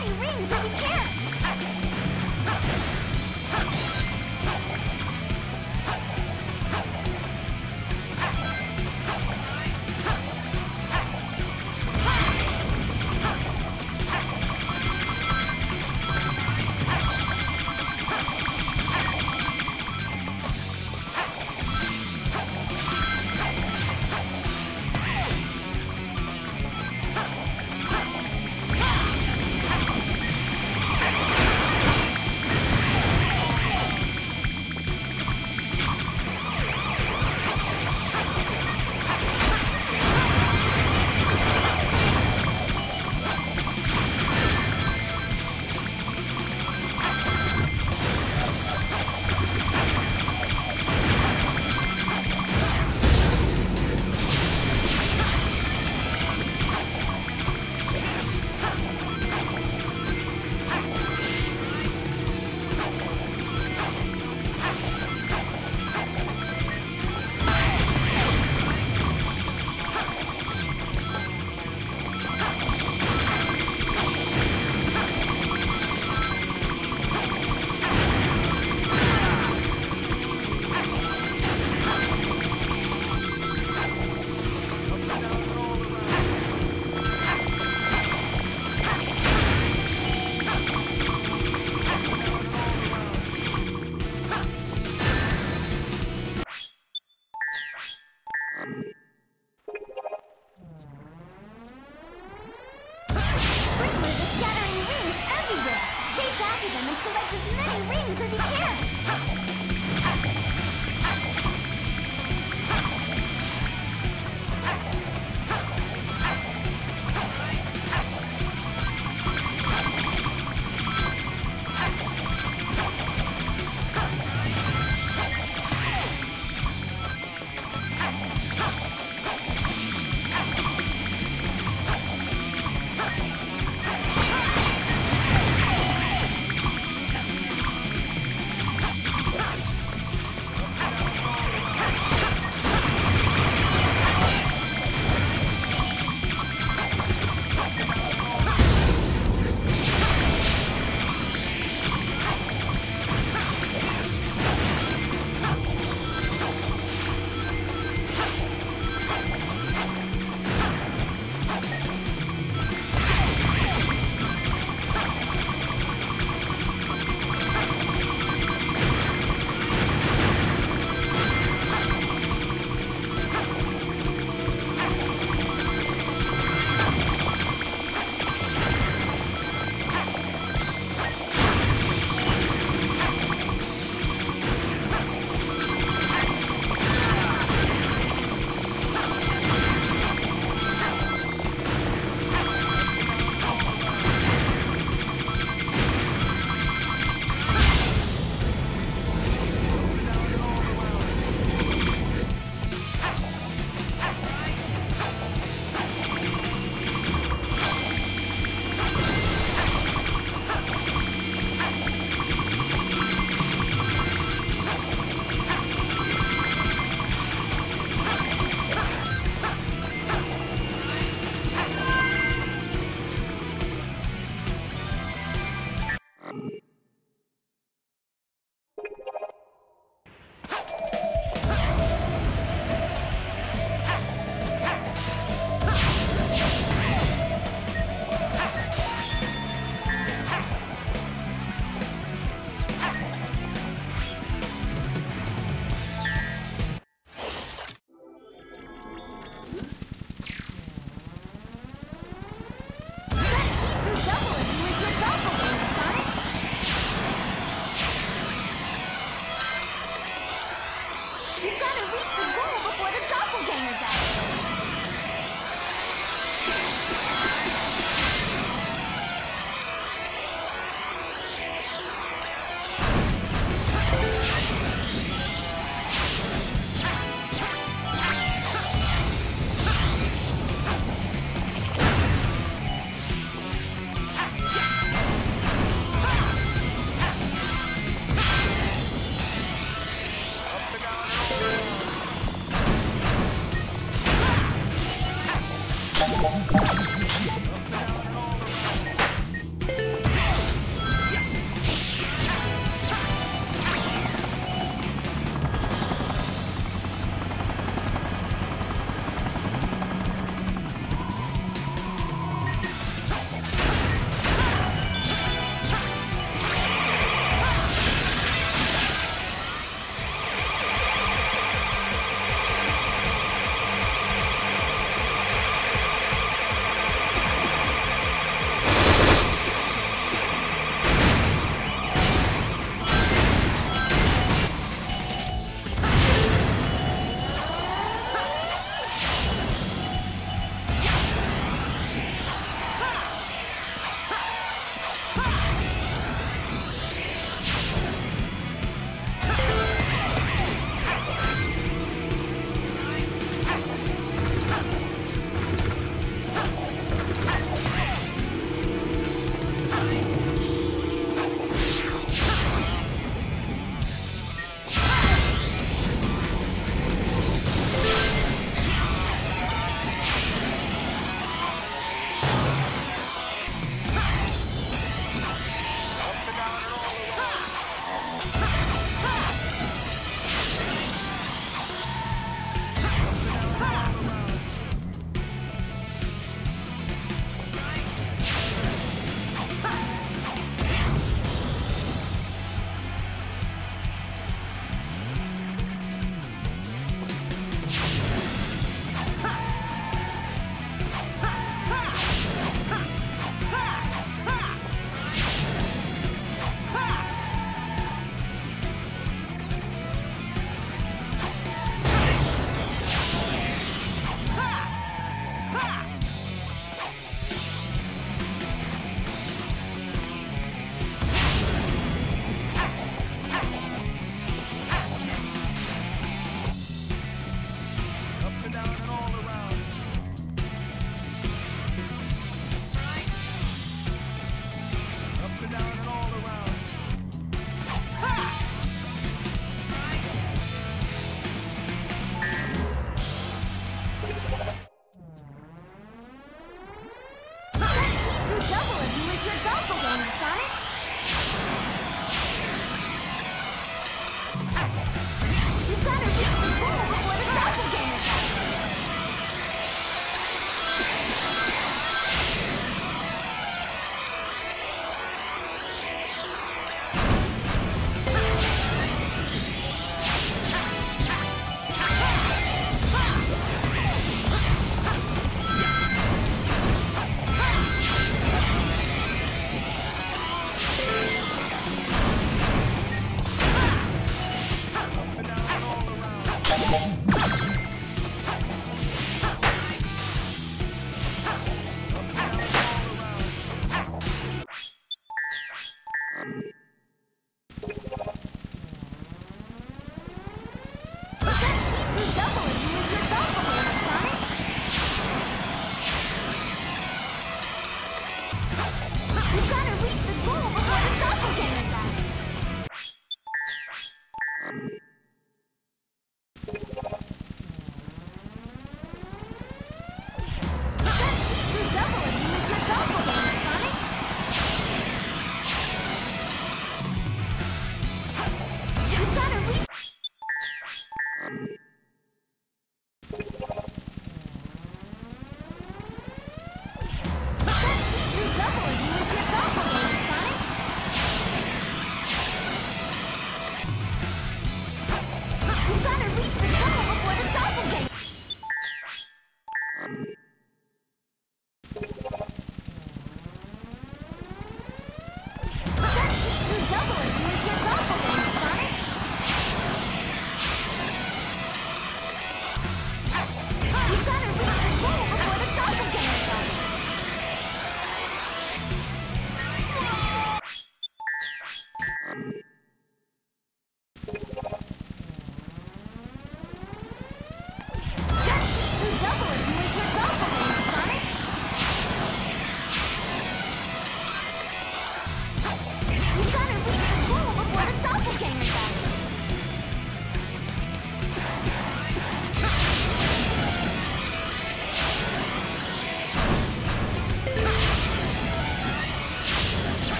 many rings as you can!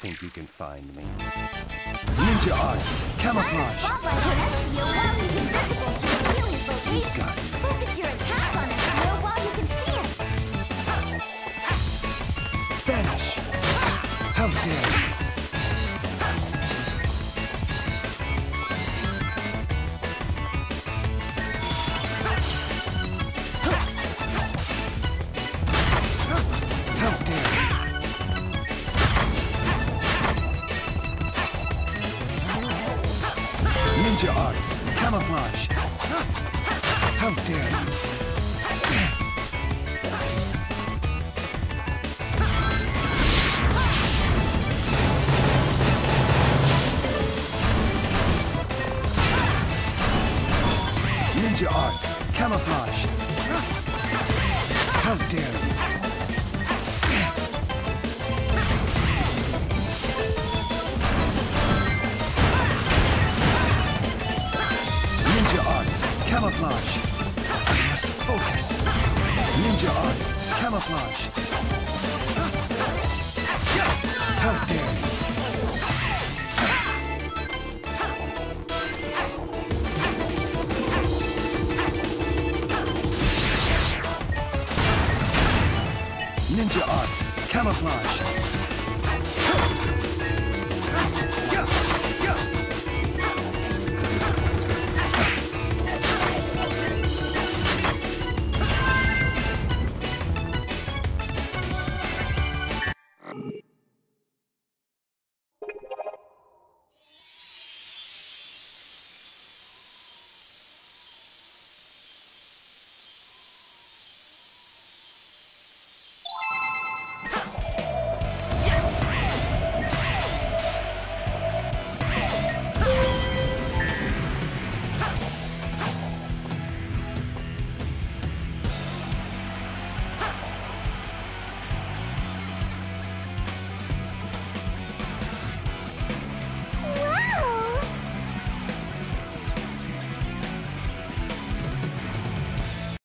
think you can find me? Ninja arts, camouflage. Focus your attacks on it while you can see it. Vanish. How dare you? Ninja arts, camouflage. How dare you? Ninja arts, camouflage. How dare you? Camouflage. I must focus. Ninja arts, camouflage. How dare you? Ninja arts, camouflage.